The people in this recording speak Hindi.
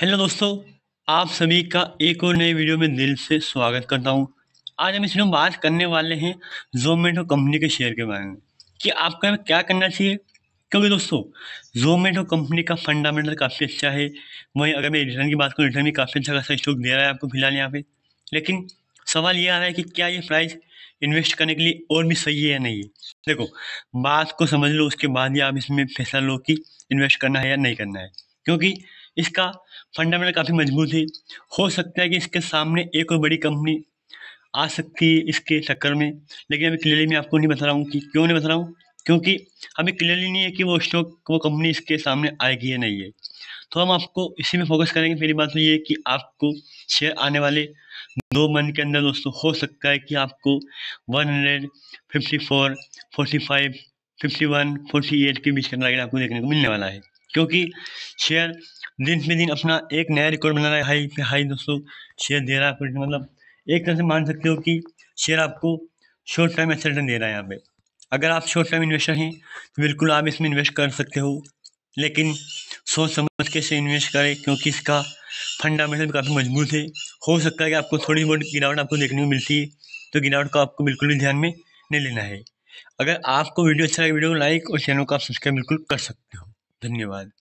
हेलो दोस्तों, आप सभी का एक और नए वीडियो में दिल से स्वागत करता हूं। आज हम इस वीडियो में बात करने वाले हैं ज़ोमैटो कंपनी के शेयर के बारे में कि आपका क्या करना चाहिए, क्योंकि दोस्तों ज़ोमैटो कंपनी का फंडामेंटल काफ़ी अच्छा है। वहीं अगर मैं रिटर्न की बात करूँ, रिटर्न भी काफ़ी अच्छा खासा स्टॉक दे रहा है आपको फिलहाल यहाँ पर। लेकिन सवाल ये आ रहा है कि क्या ये प्राइस इन्वेस्ट करने के लिए और भी सही है या नहीं है। देखो, बात को समझ लो, उसके बाद ही आप इसमें फैसला लो कि इन्वेस्ट करना है या नहीं करना है, क्योंकि इसका फंडामेंटल काफ़ी मजबूत है। हो सकता है कि इसके सामने एक और बड़ी कंपनी आ सकती है इसके चक्कर में, लेकिन अभी क्लियरली मैं आपको नहीं बता रहा हूँ कि क्यों नहीं बता रहा हूँ, क्योंकि हमें क्लियरली नहीं है कि वो स्टॉक वो कंपनी इसके सामने आएगी या नहीं है। तो हम आपको इसी में फोकस करेंगे। मेरी बात ये है कि आपको शेयर आने वाले 2 मंथ के अंदर दोस्तों हो सकता है कि आपको 154, 45, 51, 48 के बीच का टारगेट आपको देखने को मिलने वाला है, क्योंकि शेयर दिन पे दिन अपना एक नया रिकॉर्ड बना रहा है। हाई पे हाई दोस्तों शेयर दे रहा है, मतलब एक तरह से मान सकते हो कि शेयर आपको शॉर्ट टाइम अच्छा रिटर्न दे रहा है। यहाँ पे अगर आप शॉर्ट टाइम इन्वेस्टर हैं तो बिल्कुल आप इसमें इन्वेस्ट कर सकते हो, लेकिन सोच समझ के इसे इन्वेस्ट करें, क्योंकि इसका फंडामेंटल काफ़ी मजबूत है। हो सकता है कि आपको थोड़ी बहुत गिरावट आपको देखने को मिलती है, तो गिरावट को आपको बिल्कुल भी ध्यान में नहीं लेना है। अगर आपको वीडियो अच्छा लगे, वीडियो को लाइक और चैनल को आप सब्सक्राइब बिल्कुल कर सकते हो। धन्यवाद।